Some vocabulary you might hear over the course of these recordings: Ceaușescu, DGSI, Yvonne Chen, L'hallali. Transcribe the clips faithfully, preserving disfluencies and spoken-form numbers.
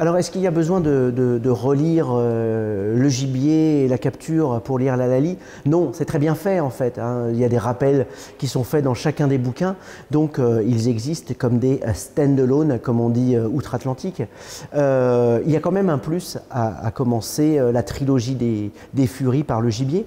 Alors, est-ce qu'il y a besoin de, de, de relire euh, le gibier et la capture pour lire l'hallali? Non, c'est très bien fait en fait, hein. Il y a des rappels qui sont faits dans chacun des bouquins, donc euh, ils existent comme des stand-alone, comme on dit euh, outre-Atlantique. Euh, il y a quand même un plus à, à commencer euh, la trilogie des, des Furies par le gibier.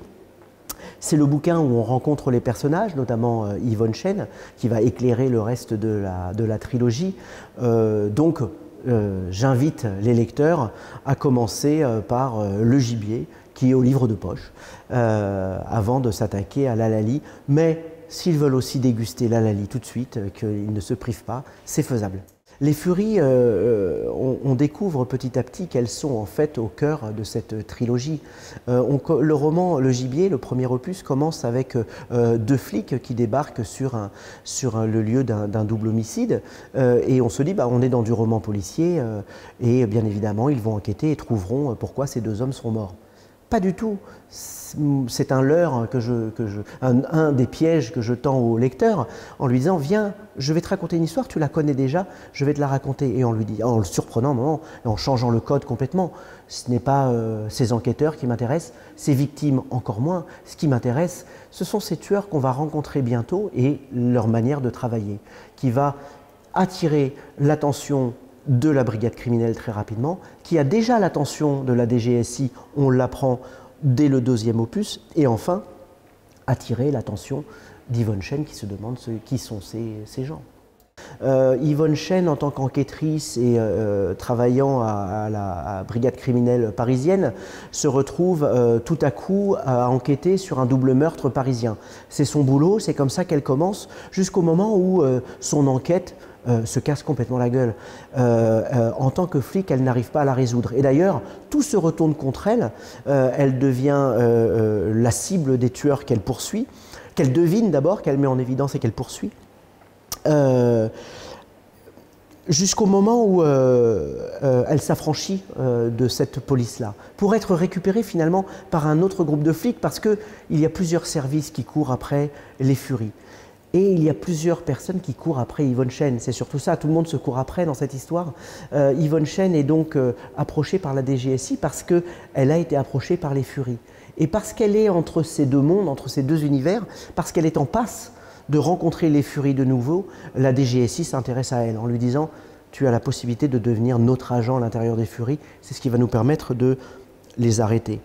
C'est le bouquin où on rencontre les personnages, notamment euh, Yvonne Chen, qui va éclairer le reste de la, de la trilogie. Euh, donc, Euh, j'invite les lecteurs à commencer euh, par euh, le gibier, qui est au livre de poche, euh, avant de s'attaquer à l'hallali. Mais s'ils veulent aussi déguster l'hallali tout de suite, euh, qu'ils ne se privent pas, c'est faisable. Les furies, euh, on, on découvre petit à petit qu'elles sont en fait au cœur de cette trilogie. Euh, on, le roman Le Gibier, le premier opus, commence avec euh, deux flics qui débarquent sur, un, sur un, le lieu d'un double homicide. Euh, et on se dit, bah, on est dans du roman policier, euh, et bien évidemment, ils vont enquêter et trouveront pourquoi ces deux hommes sont morts. Pas du tout. C'est un leurre, que je, que je, un, un des pièges que je tends au lecteur en lui disant « Viens, je vais te raconter une histoire, tu la connais déjà, je vais te la raconter. » Et en, lui dit, en le surprenant, non, en changeant le code complètement. Ce n'est pas euh, ces enquêteurs qui m'intéressent, ces victimes encore moins. Ce qui m'intéresse, ce sont ces tueurs qu'on va rencontrer bientôt et leur manière de travailler, qui va attirer l'attention de la brigade criminelle très rapidement, qui a déjà l'attention de la D G S I, on l'apprend dès le deuxième opus, et enfin, attirer l'attention d'Yvonne Chen qui se demande ce, qui sont ces, ces gens. Euh, Yvonne Chen, en tant qu'enquêtrice et euh, travaillant à, à la à brigade criminelle parisienne, se retrouve euh, tout à coup à enquêter sur un double meurtre parisien. C'est son boulot, c'est comme ça qu'elle commence, jusqu'au moment où euh, son enquête Euh, se casse complètement la gueule. Euh, euh, en tant que flic, elle n'arrive pas à la résoudre. Et d'ailleurs, tout se retourne contre elle. Euh, elle devient euh, euh, la cible des tueurs qu'elle poursuit, qu'elle devine d'abord, qu'elle met en évidence et qu'elle poursuit. Euh, Jusqu'au moment où euh, euh, elle s'affranchit euh, de cette police-là, pour être récupérée finalement par un autre groupe de flics, parce qu'il y a plusieurs services qui courent après les furies. Et il y a plusieurs personnes qui courent après Yvonne Chen, c'est surtout ça, tout le monde se court après dans cette histoire. Euh, Yvonne Chen est donc euh, approchée par la D G S I parce qu'elle a été approchée par les furies. Et parce qu'elle est entre ces deux mondes, entre ces deux univers, parce qu'elle est en passe de rencontrer les furies de nouveau, la D G S I s'intéresse à elle en lui disant « tu as la possibilité de devenir notre agent à l'intérieur des furies, c'est ce qui va nous permettre de les arrêter ».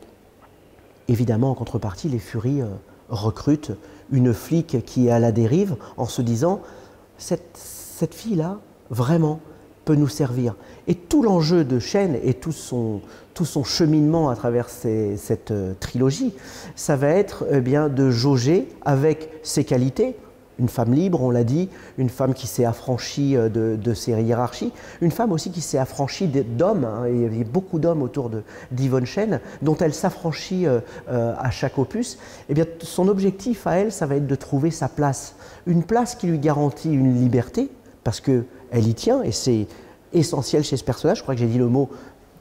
Évidemment, en contrepartie, les furies euh, recrutent une flic qui est à la dérive en se disant « cette, cette fille-là, vraiment, peut nous servir ». Et tout l'enjeu de Chen et tout son, tout son cheminement à travers ces, cette euh, trilogie, ça va être eh bien, de jauger avec ses qualités, une femme libre, on l'a dit, une femme qui s'est affranchie de, de ses hiérarchies, une femme aussi qui s'est affranchie d'hommes, hein, il y avait beaucoup d'hommes autour d'Yvonne Chen, dont elle s'affranchit euh, euh, à chaque opus. Eh bien, son objectif à elle, ça va être de trouver sa place, une place qui lui garantit une liberté, parce qu'elle y tient, et c'est essentiel chez ce personnage, je crois que j'ai dit le mot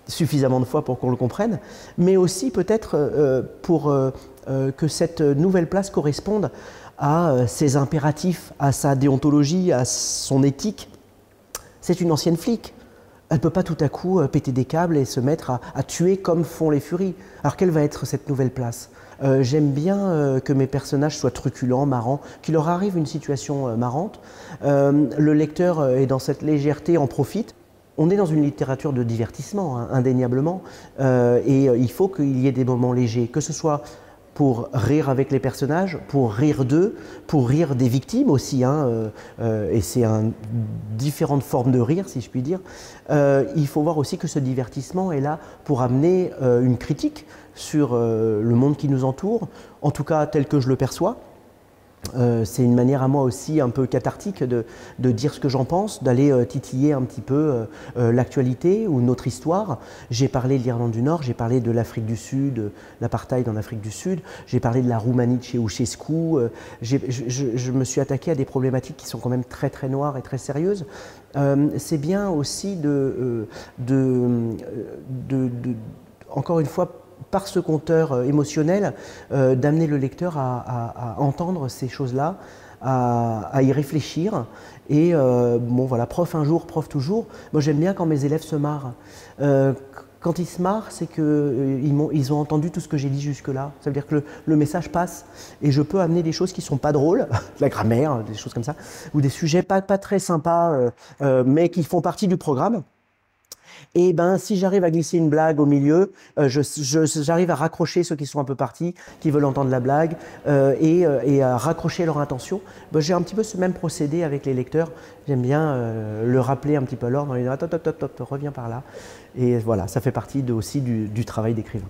suffisamment de fois pour qu'on le comprenne, mais aussi peut-être euh, pour euh, euh, que cette nouvelle place corresponde à ses impératifs, à sa déontologie, à son éthique. C'est une ancienne flic. Elle ne peut pas tout à coup péter des câbles et se mettre à, à tuer comme font les furies. Alors quelle va être cette nouvelle place ? euh, J'aime bien euh, que mes personnages soient truculents, marrants, qu'il leur arrive une situation euh, marrante. Euh, le lecteur euh, est dans cette légèreté, en profite. On est dans une littérature de divertissement, hein, indéniablement, euh, et euh, il faut qu'il y ait des moments légers, que ce soit pour rire avec les personnages, pour rire d'eux, pour rire des victimes aussi, hein, euh, euh, et c'est un, différentes formes de rire, si je puis dire. Euh, il faut voir aussi que ce divertissement est là pour amener euh, une critique sur euh, le monde qui nous entoure, en tout cas tel que je le perçois. Euh, c'est une manière à moi aussi un peu cathartique de, de dire ce que j'en pense, d'aller euh, titiller un petit peu euh, l'actualité ou notre histoire. J'ai parlé de l'Irlande du Nord, j'ai parlé de l'Afrique du Sud, euh, l'apartheid en Afrique du Sud, j'ai parlé de la Roumanie de Ceaușescu, euh, je, je, je me suis attaqué à des problématiques qui sont quand même très très noires et très sérieuses. Euh, c'est bien aussi de, euh, de, de, de, de, encore une fois, par ce compteur émotionnel, euh, d'amener le lecteur à, à, à entendre ces choses-là, à, à y réfléchir. Et euh, bon voilà, prof un jour, prof toujours. Moi j'aime bien quand mes élèves se marrent. Euh, Quand ils se marrent, c'est qu'ils euh, ils ont entendu tout ce que j'ai dit jusque-là. Ça veut dire que le, le message passe et je peux amener des choses qui ne sont pas drôles, la grammaire, des choses comme ça, ou des sujets pas, pas très sympas, euh, euh, mais qui font partie du programme. Et ben, si j'arrive à glisser une blague au milieu, euh, j'arrive à raccrocher ceux qui sont un peu partis, qui veulent entendre la blague, euh, et, euh, et à raccrocher leur intention. Ben, j'ai un petit peu ce même procédé avec les lecteurs. J'aime bien euh, le rappeler un petit peu à l'ordre, en disant « Attends, attends, attends, reviens par là ». Et voilà, ça fait partie de, aussi du, du travail d'écrivain.